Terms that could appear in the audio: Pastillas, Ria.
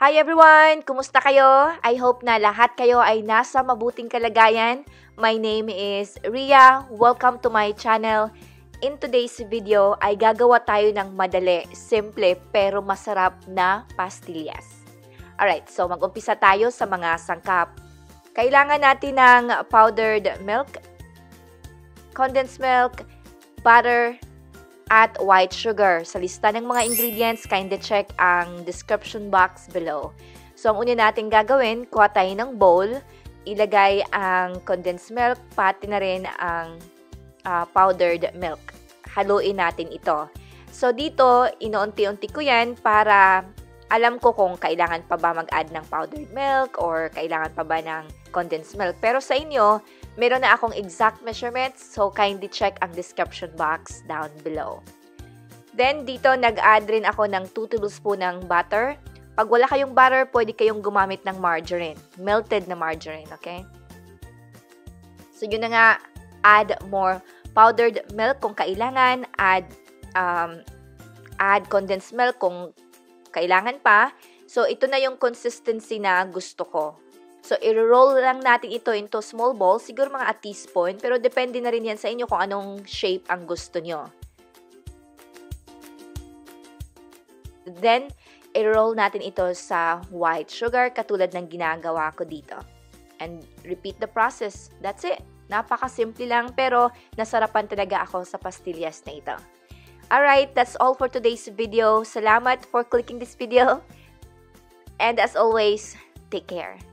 Hi everyone! Kumusta kayo? I hope na lahat kayo ay nasa mabuting kalagayan. My name is Ria. Welcome to my channel. In today's video ay gagawa tayo ng madali, simple, pero masarap na pastillas. Alright, so mag-umpisa tayo sa mga sangkap. Kailangan natin ng powdered milk, condensed milk, butter, at white sugar. Sa lista ng mga ingredients, kindly check ang description box below. So, ang una natin gagawin, kuha tayo ng bowl, ilagay ang condensed milk, pati na rin ang powdered milk. Haluin natin ito. So, dito, inuunti-unti ko yan para alam ko kung kailangan pa ba mag-add ng powdered milk or kailangan pa ba ng condensed milk. Pero sa inyo, meron na akong exact measurements, so kindly check ang description box down below. Then, dito nag-add rin ako ng 2 tablespoon ng butter. Pag wala kayong butter, pwede kayong gumamit ng margarine, melted na margarine, okay? So, yun na nga, add more powdered milk kung kailangan, add condensed milk kung kailangan pa. So, ito na yung consistency na gusto ko. So, i-roll lang natin ito into small balls. Siguro mga a teaspoon. Pero, depende na rin yan sa inyo kung anong shape ang gusto nyo. Then, i-roll natin ito sa white sugar. Katulad ng ginagawa ko dito. And, repeat the process. That's it. Napakasimple lang. Pero, nasarapan talaga ako sa pastillas na ito. Alright, that's all for today's video. Salamat for clicking this video. And as always, take care.